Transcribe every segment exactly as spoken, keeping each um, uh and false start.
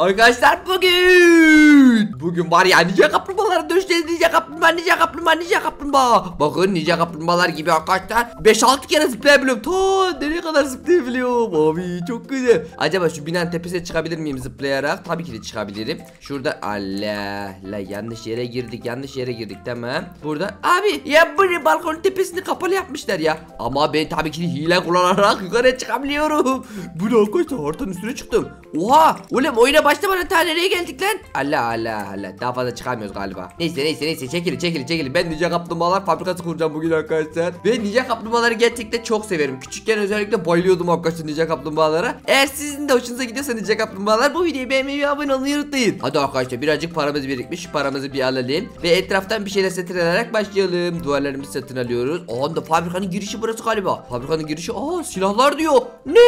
Arkadaşlar bugün Bugün var ya nice kaplumbağalara dönüşeceğiz. Nice kaplumbağa nice kaplumbağa nice kaplumbağa. Bakın nice kaplumbağalar gibi arkadaşlar beş altı kere zıplayabiliyorum. Ta nereye kadar zıplayabiliyorum abi, çok güzel. Acaba şu binanın tepesine çıkabilir miyim zıplayarak? Tabii ki de çıkabilirim. Şurada Allah la, yanlış yere girdik. Yanlış yere girdik tamam. Burada abi ya bu balkonun tepesini kapalı yapmışlar ya. Ama ben tabii ki hile kullanarak yukarı çıkabiliyorum. Bu ne arkadaşlar, hortanın üstüne çıktım. Oha oğlum oyuna başta bana ta nereye geldik lan? Allah Allah Allah, daha fazla çıkamıyoruz galiba. Neyse neyse neyse çekil çekil çekil. Ben nice kaplumbağalar fabrikası kuracağım bugün arkadaşlar. Ve nice kaplumbağaları gerçekten çok severim. Küçükken özellikle bayılıyordum arkadaşlar nice kaplumbağalara. Eğer sizin de hoşunuza gidiyorsa nice kaplumbağalar bu videoyu beğenmeyi ve abone olmayı unutmayın. Hadi arkadaşlar birazcık paramız birikmiş, paramızı bir alalım ve etraftan bir şeyler satın alarak başlayalım. Duvarlarımızı satın alıyoruz. Aa da fabrikanın girişi burası galiba. Fabrikanın girişi, aa silahlar diyor. Ne?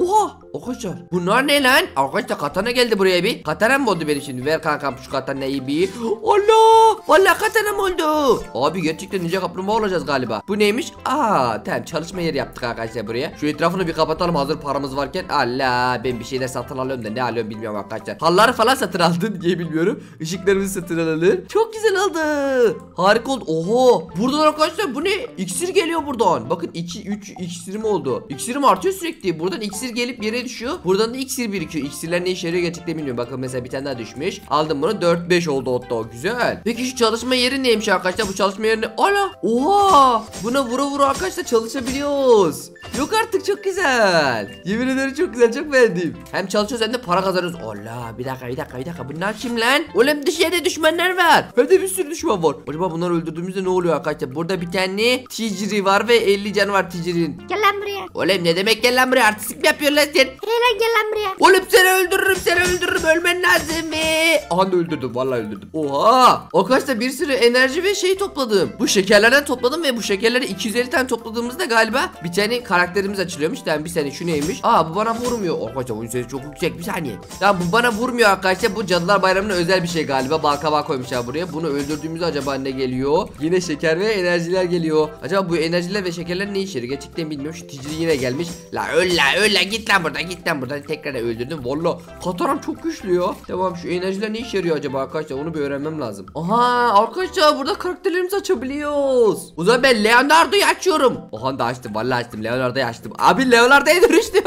Oha arkadaşlar bunlar ne lan? Arkadaşlar katana geldi buraya bir. Katana mı oldu benim şimdi? Ver kankam şu katanayı bir. Allah vallahi katana mı oldu? Abi gerçekten nice kaplumbağa olacağız galiba. Bu neymiş? Aa tamam, çalışma yeri yaptık arkadaşlar buraya. Şu etrafını bir kapatalım hazır paramız varken. Allah ben bir şeyler satın alıyorum da ne alıyorum bilmiyorum arkadaşlar. Halları falan satın aldım diye bilmiyorum. Işıklarımızı satın alalım. Çok güzel oldu. Harika oldu. Oho buradan arkadaşlar bu ne? İksir geliyor buradan. Bakın iki üç iksirim oldu. İksirim artıyor sürekli. Buradan iksir gelip yere düşüyor. Buradan da iksir birikiyor. İksirler ne işe yarıyor gerçekten bilmiyorum. Bakın mesela bir tane daha düşmüş. Aldım bunu. dört beş oldu hatta. Güzel. Peki şu çalışma yeri neymiş arkadaşlar? Bu çalışma yerine ala. Oha! Buna vura vura arkadaşlar çalışabiliyoruz. Yok artık, çok güzel. Yemin ederim çok güzel. Çok beğendim. Hem çalışıyoruz hem de para kazanıyoruz. Allah! Bir dakika bir dakika bir dakika. Bunlar kim lan? Oğlum dışarıda düşmanlar var. Ve de bir sürü düşman var. Acaba bunları öldürdüğümüzde ne oluyor arkadaşlar? Burada bir tane ticri var ve elli can var ticrinin. Gel lan buraya. Oğlum ne demek gel lan buraya? Artistik yapıyor lan sen. Hele gel lan buraya. Oğlum seni öldürürüm seni öldürürüm. Ölmen lazım be. Aha öldürdüm vallahi öldürdüm. Oha. Arkadaşlar bir sürü enerji ve şey topladım. Bu şekerlerden topladım ve bu şekerleri iki yüz elli tane topladığımızda galiba bir tane karakterimiz açılıyormuş. Tamam bir saniye şu neymiş? Aa bu bana vurmuyor. Arkadaşlar bunun sesi çok yüksek bir saniye. Tamam bu bana vurmuyor arkadaşlar. Bu Cadılar Bayramı'na özel bir şey galiba. Balkabağı koymuşlar buraya. Bunu öldürdüğümüzde acaba ne geliyor? Yine şeker ve enerjiler geliyor. Acaba bu enerjiler ve şekerler ne işe yarıyor? Gerçekten bilmiyorum. Şu ticri yine gelmiş. La öl la öl. Git lan buradan git lan buradan, tekrar öldürdüm valla. Kataram çok güçlü ya. Tamam şu enerjiler ne işe yarıyor acaba arkadaşlar, onu bir öğrenmem lazım. Aha arkadaşlar burada karakterlerimizi açabiliyoruz. O zaman ben Leonardo'yu açıyorum. Oha da açtım valla açtım, Leonardo'yu açtım. Abi Leonardo'ya dönüştüm.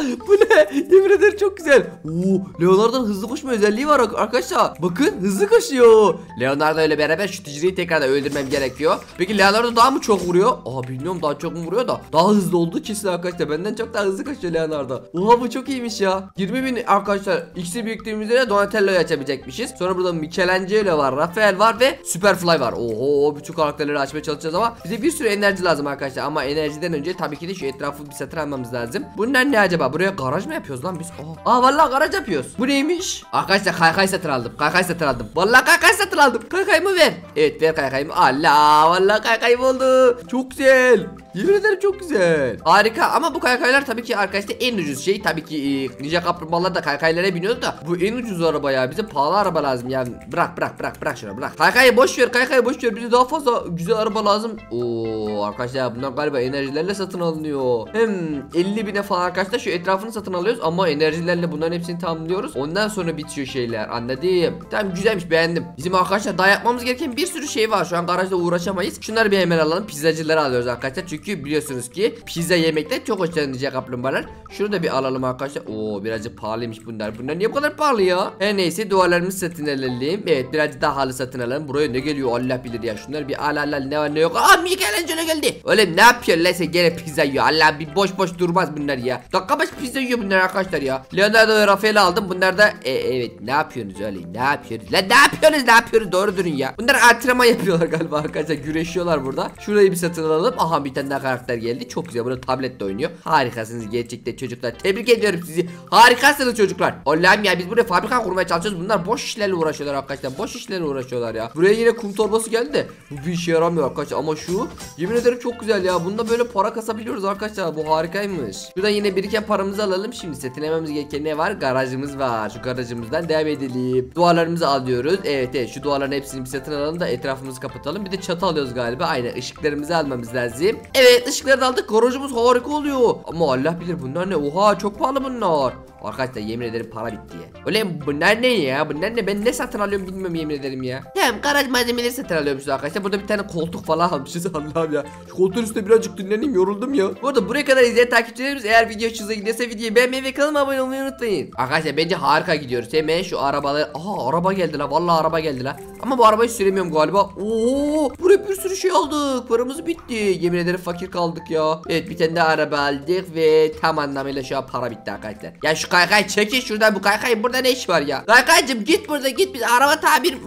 Bu ne? Yemin ederim çok güzel. Oo, Leonardo'nun hızlı koşma özelliği var arkadaşlar. Bakın hızlı koşuyor. Leonardo ile beraber şu ticriyi tekrar da öldürmem gerekiyor. Peki Leonardo daha mı çok vuruyor? Aa bilmiyorum daha çok mu vuruyor da. Daha hızlı olduğu kesin arkadaşlar, benden çok daha hızlı koşuyor Leonardo. Oha bu çok iyiymiş ya. yirmi bin arkadaşlar ikisi büyüklüğümüzde Donatello'yu açabilecekmişiz. Sonra burada Michelangelo var, Raphael var ve Superfly var. Oho bütün karakterleri açmaya çalışacağız ama bize bir sürü enerji lazım arkadaşlar. Ama enerjiden önce tabii ki de şu etrafı bir satın almamız lazım. Bunlar ne acaba? Buraya garaj mı yapıyoruz lan biz? Aa, aa vallahi garaj yapıyoruz. Bu neymiş? Arkadaşlar kaykay satın aldım. Kaykay satın aldım. Vallahi kaykay satın aldım. Kaykayımı ver. Evet ver kaykayımı. Allah vallahi kaykayım oldu. Çok güzel. Yemin ederim çok güzel. Harika ama bu kaykaylar tabii ki arkadaşlar en ucuz şey. Tabii ki e, nice kaplumbağalar da kaykaylara biniyordu da bu en ucuz araba ya. Bize pahalı araba lazım ya. Bırak bırak bırak bırak şunu bırak. Kaykayı boş ver, kaykayı boş ver. Bize daha fazla güzel araba lazım. Oo arkadaşlar bunlar galiba enerjilerle satın alınıyor. Hem elli bine falan arkadaşlar şu etrafını satın alıyoruz ama enerjilerle bunların hepsini tamamlıyoruz. Ondan sonra bitiyor şeyler. Anladım. Tamam güzelmiş, beğendim. Bizim arkadaşlar daha yapmamız gereken bir sürü şey var. Şu an garajda uğraşamayız. Şunları bir hemen alalım. Pizzacıları alıyoruz arkadaşlar. Çünkü Çünkü biliyorsunuz ki pizza yemekte çok hoşlanacak kaplumbağalar. Şunu da bir alalım arkadaşlar. Oo birazcık pahalıymış bunlar. Bunlar niye bu kadar pahalı ya? Her neyse duvarlarımızı satın alalım. Evet birazcık daha halı satın alalım. Buraya ne geliyor Allah bilir ya. Şunlar bir al al al, ne var ne yok. Aa Michelangelo geldi. Oğlum ne yapıyor lan sen, gene pizza yiyor. Allah bir boş boş durmaz bunlar ya. Dakika baş pizza yiyor bunlar arkadaşlar ya. Leonardo ve Raphael'i aldım. Bunlar da e, evet ne yapıyorsunuz öyle, ne yapıyoruz lan, ne yapıyorsunuz ne yapıyoruz, doğru durun ya. Bunlar antrenman yapıyorlar galiba arkadaşlar. Güreşiyorlar burada. Şurayı bir satın alalım. Aha bir tane karakter geldi. Çok güzel. Burada tabletle oynuyor. Harikasınız gerçekten çocuklar. Tebrik ediyorum sizi. Harikasınız çocuklar. Allah'ım ya biz buraya fabrika kurmaya çalışıyoruz. Bunlar boş işlerle uğraşıyorlar arkadaşlar. Boş işlerle uğraşıyorlar ya. Buraya yine kum torbası geldi de bu bir işe yaramıyor arkadaşlar ama şu yemin ederim çok güzel ya. Bunda böyle para kasabiliyoruz arkadaşlar. Bu harikaymış. Şurada yine biriken paramızı alalım. Şimdi setlememiz gereken ne var? Garajımız var. Şu garajımızdan devam edelim. Duvarlarımızı alıyoruz. Evet evet şu duvarların hepsini bir satın alalım da etrafımızı kapatalım. Bir de çatı alıyoruz galiba. Aynen ışıklarımızı almamız lazım. Evet Evet, ışıkları da aldık. Garajımız harika oluyor. Ama Allah bilir bunlar ne? Oha, çok pahalı bunlar. Arkadaşlar yemin ederim para bitti ya. Ulan bunlar ne ya? Bunlar ne? Ben ne satın alıyorum bilmiyorum yemin ederim ya. Tamam, garaj malzemeleri satın alıyorum size arkadaşlar. Burada bir tane koltuk falan almışız. Allah'ım ya. Şu koltuğun üstüne birazcık dinleneyim, yoruldum ya. Bu arada buraya kadar izleyen takipçilerimiz, eğer video hoşunuza giderse videoyu beğenmeyi ve kanalıma abone olmayı unutmayın. Arkadaşlar bence harika gidiyoruz. Hemen şu arabaları. Aha, araba geldi la. Vallahi araba geldi la. Ama bu arabayı süremiyorum galiba. Oo, buraya bir sürü şey aldık. Paramız bitti. Yemin ederim fakir kaldık ya. Evet, bir tane de araba aldık ve tam anlamıyla şu an para bitti arkadaşlar. Ya şu kaykay çekin şuradan, bu kaykayın burada ne iş var ya? Kaykaycım git burada git, biz araba tamir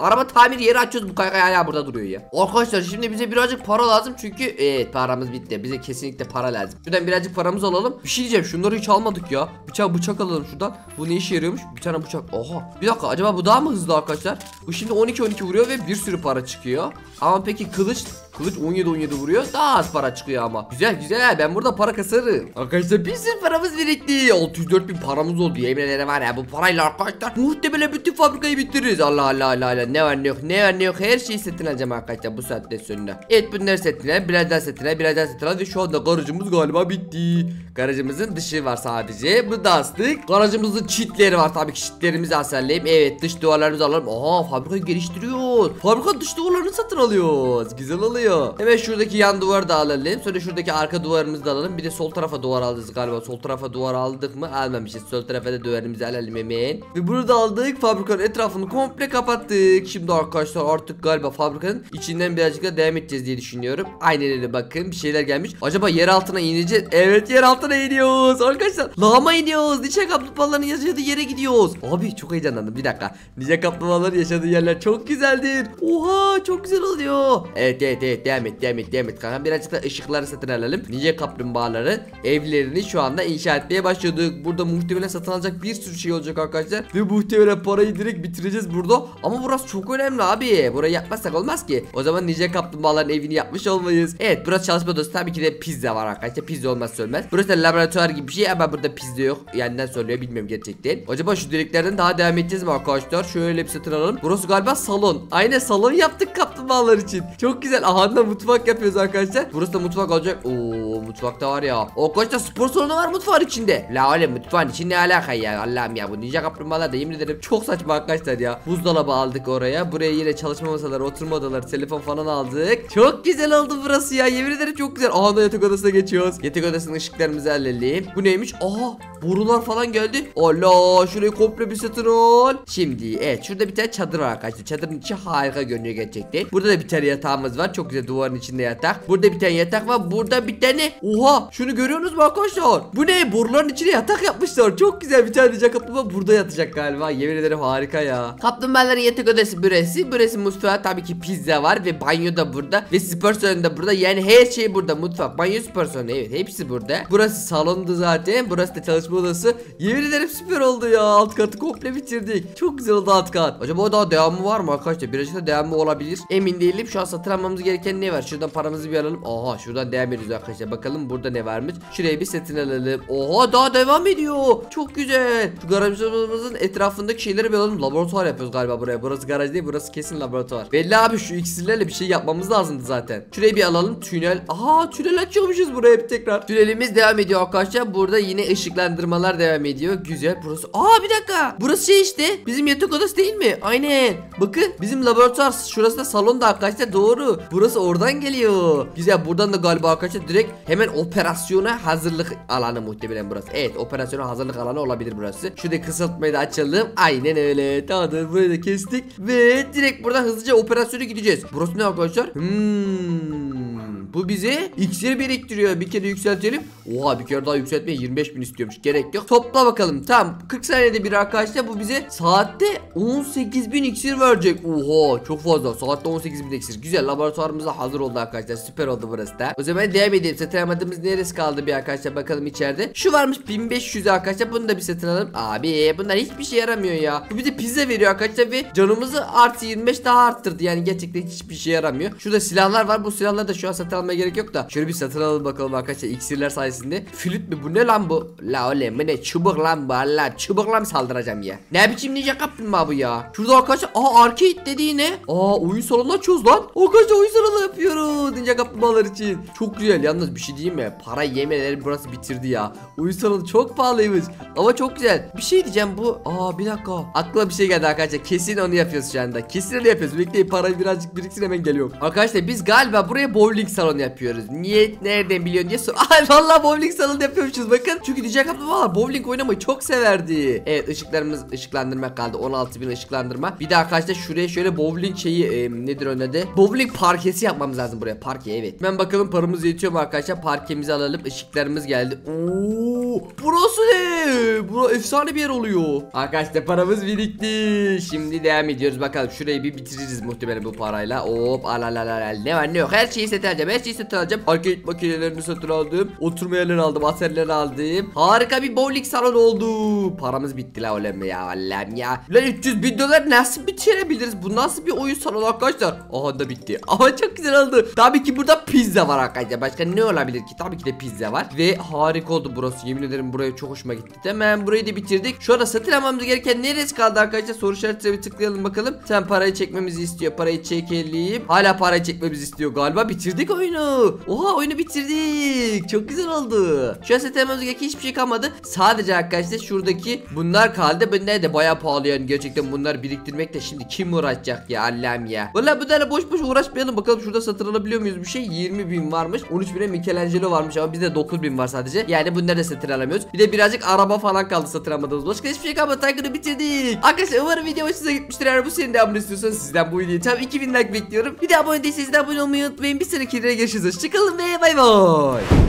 araba tamir yeri açıyoruz, bu kaykay hala burada duruyor ya. Arkadaşlar şimdi bize birazcık para lazım çünkü evet paramız bitti. Bize kesinlikle para lazım. Şuradan birazcık paramız alalım. Bir şey diyeceğim, şunları hiç almadık ya. Bıçak bıçak alalım şuradan. Bu ne işe yarıyormuş? Bir tane bıçak. Oha. Bir dakika, acaba bu daha mı hızlı arkadaşlar? Bu şimdi on iki on iki vuruyor ve bir sürü para çıkıyor. Ama peki kılıç Kılıç on yedi on yedi vuruyor, daha az para çıkıyor ama. Güzel güzel, ben burada para kasarım. Arkadaşlar bir sürü paramız birikti. altı yüz dört bin paramız oldu, yemin ederim var ya. Bu parayla arkadaşlar muhtemelen bütün fabrikayı bitiririz. Allah Allah Allah Allah, ne var ne yok, ne var ne yok, her şeyi satın alacağım arkadaşlar bu saatten sonra. Evet, bunları satın al, birazdan satın al, birazdan satın al. Ve şu anda garajımız galiba bitti. Garajımızın dışı var sadece. Bu da astık. Garajımızın çitleri var tabii ki, çitlerimizi asarlayayım. Evet, dış duvarlarımızı alalım. Aha, fabrikayı geliştiriyoruz. Fabrika dış duvarlarını satın alıyoruz. Güzel oluyor. Hemen şuradaki yan duvarı da alalım. Sonra şuradaki arka duvarımızı da alalım. Bir de sol tarafa duvar aldık galiba. Sol tarafa duvar aldık mı? Almamışız. Sol tarafa da duvarımızı alalım hemen. Ve bunu da aldık. Fabrikanın etrafını komple kapattık. Şimdi arkadaşlar artık galiba fabrikanın içinden birazcık da devam edeceğiz diye düşünüyorum. Aynen öyle, bakın bir şeyler gelmiş. Acaba yer altına ineceğiz. Evet, yer altına iniyoruz arkadaşlar. Lağıma iniyoruz. Ninja kaplumbağaların yaşadığı yere gidiyoruz. Abi çok heyecanlandım, bir dakika. Ninja kaplumbağaların yaşadığı yerler çok güzeldir. Oha, çok güzel oluyor. Evet evet evet. Devam et devam et devam et kanka. Birazcık da ışıkları satın alalım. Ninja kaplumbağaları evlerini şu anda inşa etmeye başladık. Burada muhtemelen satın alacak bir sürü şey olacak arkadaşlar. Ve muhtemelen parayı direkt bitireceğiz burada. Ama burası çok önemli abi. Burayı yapmazsak olmaz ki. O zaman ninja kaplumbağaların evini yapmış olmayız. Evet, burası çalışma odası. Tabii ki de pizza var arkadaşlar. Pizza olmazsa olmaz. Burası da laboratuvar gibi bir şey ama burada pizza yok. Yeniden söylüyor, bilmiyorum gerçekten. Acaba şu direklerden daha devam edeceğiz mi arkadaşlar? Şöyle bir satın alalım. Burası galiba salon. Aynen, salon yaptık kaplumbağalar için. Çok güzel. Aha, da mutfak yapıyoruz arkadaşlar. Burası da mutfak olacak. Oo, mutfakta var ya. O kaçta spor salonu var mutfağın içinde. La oğlum, mutfağın içinde ne alaka ya? Allah'ım ya, bu ninja kaplumbağalar da yemin ederim çok saçma arkadaşlar ya. Buzdolabı aldık oraya. Buraya yine çalışma masaları, oturma odaları, telefon falan aldık. Çok güzel oldu burası ya. Yemin ederim çok güzel. Aha, da yatak odasına geçiyoruz. Yatak odasının ışıklarımızı halledelim. Bu neymiş? Aha, borular falan geldi. Allah, şurayı komple bir satın al. Şimdi evet, şurada bir tane çadır var arkadaşlar. Çadırın içi harika görünüyor gerçekten. Burada da bir tane yatağımız var. Çok güzel, duvarın içinde yatak. Burada bir tane yatak var. Burada bir tane. Oha, şunu görüyorsunuz mu arkadaşlar? Bu ne? Boruların içine yatak yapmışlar. Çok güzel. Bir tane ninja kaplumbağa burada yatacak galiba. Yemin ederim harika ya. Kaplumbağaların yatak odası burası. Burası mutfağı, tabii ki pizza var ve banyo da burada ve spor salonu da burada. Yani her şey burada. Mutfak, banyo, spor salonu, evet hepsi burada. Burası salondu zaten. Burası da çalışma odası. Yemin ederim süper oldu ya. Alt katı komple bitirdik. Çok güzel oldu alt kat. Acaba daha devamı var mı arkadaşlar? Birazcık da devamı olabilir. Emin değilim. Şu an satın almamız gereken ne var? Şuradan paramızı bir alalım. Aha, şuradan devam ediyoruz arkadaşlar. Bakalım burada ne varmış. Şuraya bir satın alalım. Oha, daha devam ediyor. Çok güzel. Şu garajımızın etrafındaki şeyleri bir alalım. Laboratuvar yapıyoruz galiba buraya. Burası garaj değil, burası kesin laboratuvar. Belli abi, şu iksirlerle bir şey yapmamız lazımdı zaten. Şuraya bir alalım. Tünel. Aha, tünel açıyormuşuz buraya bir tekrar. Tünelimiz devam ediyor arkadaşlar. Burada yine ışıklandırmalar devam ediyor. Güzel burası. Aa, bir dakika. Burası şey işte. Bizim yatak odası değil mi? Aynen. Bakın bizim laboratuvar. Şurası da salon da arkadaşlar, doğru. Burası oradan geliyor. Güzel, buradan da galiba arkadaşlar direkt hemen operasyona hazırlık alanı muhtemelen burası. Evet, operasyona hazırlık alanı olabilir burası. Şurada kısaltmayı da açalım. Aynen öyle. Tamamdır, burayı da kestik ve direkt buradan hızlıca operasyona gideceğiz. Burası ne arkadaşlar? Hmm, bu bize iksir biriktiriyor. Bir kere yükseltelim. Oha, bir kere daha yükseltmeye yirmi beş bin istiyormuş. Gerek yok. Topla bakalım. Tam kırk saniyede bir arkadaşlar, bu bize saatte on sekiz bin iksir verecek. Oha, çok fazla. Saatte on sekiz bin iksir. Güzel, laboratuvar hazır oldu arkadaşlar, süper oldu burası da. O zaman devam edelim. Satın almadığımız neresi kaldı bir arkadaşlar, bakalım içeride. Şu varmış bin beş yüz arkadaşlar, bunu da bir satın alalım. Abi bunlar hiçbir şey yaramıyor ya. Bu bize pizza veriyor arkadaşlar ve canımızı artı yirmi beş daha arttırdı. Yani gerçekten hiçbir şey yaramıyor. Şurada silahlar var, bu silahları da şu an satın almaya gerek yok da şöyle bir satın alalım bakalım arkadaşlar iksirler sayesinde. Flüt mü bu, ne lan bu? La oğlum bu ne, çubuk lan bu, Allah çubukla mı saldıracağım ya? Ne biçim ninja kaptın bu ya? Şurada arkadaşlar aha arcade dediği ne? Aa oyun salonunu açıyoruz lan. Arkadaşlar oyun salonu yapıyoruz ninja kaplumbağalar için. Çok güzel. Yalnız bir şey diyeyim mi? Para yemeleri burası bitirdi ya. Oyun salonu çok pahalıymış ama çok güzel. Bir şey diyeceğim bu. Aa bir dakika. Aklıma bir şey geldi arkadaşlar. Kesin onu yapıyoruz şu anda. Kesin onu yapıyoruz. Bekleyin parayı birazcık biriksin hemen geliyorum. Arkadaşlar biz galiba buraya bowling salonu yapıyoruz. Niye nereden biliyorsun diye sor. Ay vallahi bowling salonu yapıyormuşuz bakın. Çünkü ninja kaplumbağalar bowling oynamayı çok severdi. Evet ışıklarımız ışıklandırma kaldı. on altı bin ışıklandırma. Bir de arkadaşlar şuraya şöyle bowling şeyi e, nedir onun adı? Bowling parkesi yapmamız lazım buraya. Parke evet. Hemen bakalım paramız yetiyor mu arkadaşlar? Parkemizi alalım. Işıklarımız geldi. Oo! Burası ne? Burası efsane bir yer oluyor. Arkadaşlar paramız birikti. Şimdi devam ediyoruz. Bakalım şurayı bir bitiririz muhtemelen bu parayla. Hop alalalala. Ne var ne yok. Her şeyi satın alacağım. Her şeyi satın alacağım. Arcade makinelerini satın aldım. Oturma yerleri aldım. Aserleri aldım. Harika bir bowling salonu oldu. Paramız bitti la oğlum ya. Allah'ım ya. Lan üç yüz bin dolar nasıl bitirebiliriz? Bu nasıl bir oyun salonu arkadaşlar? Aha da bitti. Ama çok güzel oldu. Tabii ki burada pizza var arkadaşlar. Başka ne olabilir ki? Tabii ki de pizza var. Ve harika oldu burası. Yemin ederim buraya çok hoşuma gitti. Hemen burayı da bitirdik. Şu anda satın almamız gereken neresi kaldı arkadaşlar? Soru işaretine bir tıklayalım bakalım. Sen parayı çekmemizi istiyor. Parayı çekelim. Hala parayı çekmemizi istiyor galiba. Bitirdik oyunu. Oha oyunu bitirdik. Çok güzel oldu. Şu an satın almamız gereken hiçbir şey kalmadı. Sadece arkadaşlar şuradaki bunlar kaldı. Bunlar da bayağı pahalı yani. Gerçekten bunlar biriktirmek de şimdi kim uğraşacak ya Allah'ım ya. Valla bunlarla boş boş uğraşmayalım. Bakalım şurada satın alabiliyor muyuz bir şey? yirmi bin varmış. on üç bine Michelangelo varmış ama bizde dokuz bin var sadece. Yani bunları da satın alamıyoruz. Bir de birazcık araba falan kaldı satın almadığımız. Başka hiçbir şey kalmadı. Tiger'ı bitirdik. Arkadaşlar umarım video hoşunuza gitmiştir. Eğer bu seride abone istiyorsanız sizden bu videoyu tam iki bin like bekliyorum. Bir de abone değilseniz de abone olmayı unutmayın. Bir sonraki videoda görüşürüz. Hoşçakalın ve bay bay.